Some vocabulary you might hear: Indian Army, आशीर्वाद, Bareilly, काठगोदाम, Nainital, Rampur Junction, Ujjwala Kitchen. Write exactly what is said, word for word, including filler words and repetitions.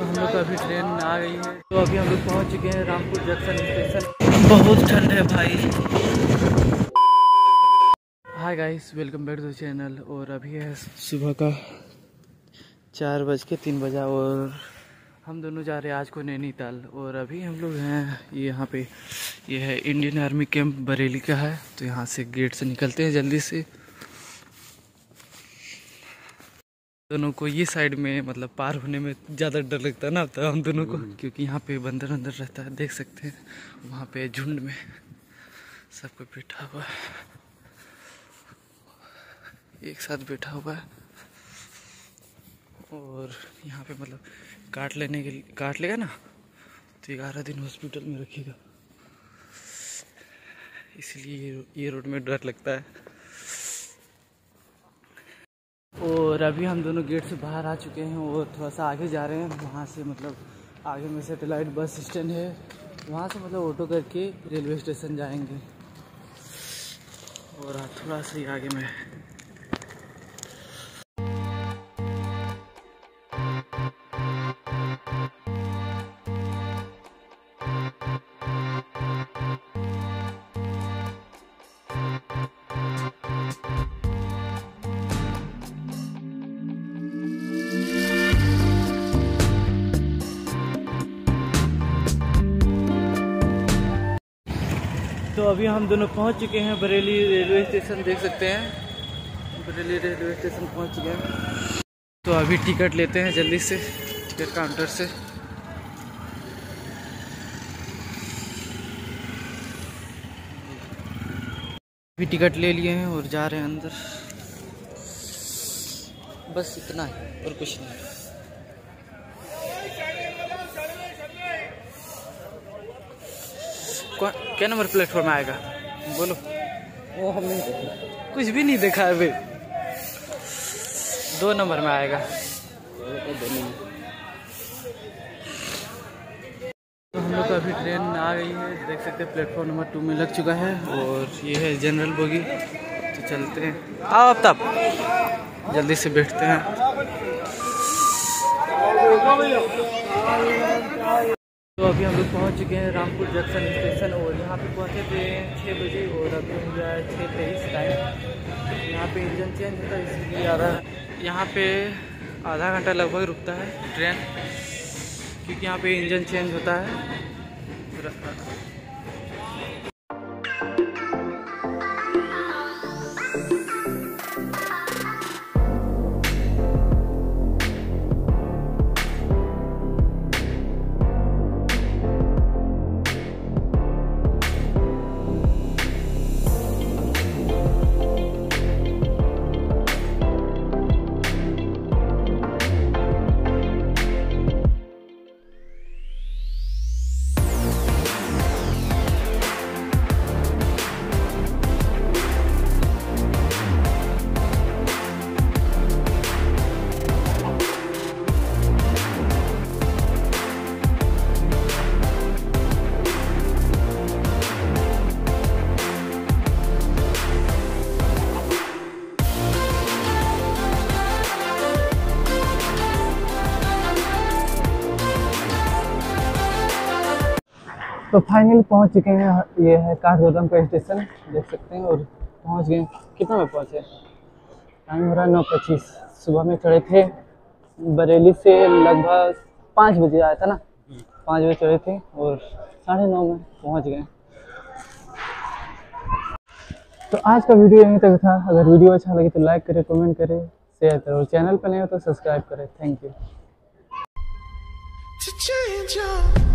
तो हम लोग अभी ट्रेन आ गई है। तो अभी हम लोग पहुंच चुके हैं रामपुर जंक्शन स्टेशन। बहुत ठंड है भाई। Hi guys, welcome back to channel. और अभी है सुबह का चार बज के तीन बजा और हम दोनों जा रहे हैं आज को नैनीताल। और अभी हम लोग हैं यहाँ पे, ये यह है इंडियन आर्मी कैंप बरेली का है। तो यहाँ से गेट से निकलते हैं जल्दी से। दोनों को ये साइड में मतलब पार होने में ज़्यादा डर लगता है ना तो हम दोनों को, क्योंकि यहाँ पे बंदर अंदर रहता है, देख सकते हैं। वहाँ पे झुंड में सबको बैठा हुआ है, एक साथ बैठा हुआ है। और यहाँ पे मतलब काट लेने के लिए काट लेगा ना तो ग्यारह दिन हॉस्पिटल में रखेगा, इसलिए ये रोड में डर लगता है। और अभी हम दोनों गेट से बाहर आ चुके हैं और थोड़ा सा आगे जा रहे हैं। वहाँ से मतलब आगे में सैटेलाइट बस स्टैंड है, वहाँ से मतलब ऑटो करके रेलवे स्टेशन जाएंगे। और थोड़ा सा ही आगे में तो अभी हम दोनों पहुंच चुके हैं बरेली रेलवे स्टेशन, देख सकते हैं। बरेली रेलवे स्टेशन पहुंच चुके हैं। तो अभी टिकट लेते हैं जल्दी से टिकट काउंटर से। अभी टिकट ले लिए हैं और जा रहे हैं अंदर। बस इतना ही और कुछ नहीं। क्या नंबर प्लेटफॉर्म आएगा बोलो? वो हम नहीं देखा, कुछ भी नहीं देखा है। अभी दो नंबर में आएगा। तो हम लोग अभी ट्रेन आ गई है, देख सकते हैं प्लेटफॉर्म नंबर टू में लग चुका है। और ये है जनरल बोगी। तो चलते हैं, आओ अब तब जल्दी से बैठते हैं। तो अभी हम लोग पहुँच चुके हैं रामपुर जंक्शन स्टेशन और यहाँ पे पहुँचे थे छः बजे और अभी हो गया है छः तेईस टाइम। यहाँ पे इंजन चेंज होता है इसलिए आधा यहाँ पे आधा घंटा लगभग रुकता है ट्रेन, क्योंकि यहाँ पे इंजन चेंज होता है। तो फाइनली पहुंच चुके हैं, ये है काठगोदाम का स्टेशन, देख सकते हैं। और पहुंच गए। कितना में पहुंचे? टाइम हो रहा है नौ पच्चीस। सुबह में चढ़े थे बरेली से, लगभग पाँच बजे आया था ना, पाँच बजे चढ़े थे और साढ़े नौ में पहुंच गए। तो आज का वीडियो यहीं तक था। अगर वीडियो अच्छा लगे तो लाइक करें, कमेंट करें, शेयर करें और चैनल पर नहीं हो तो सब्सक्राइब करें। Thank you.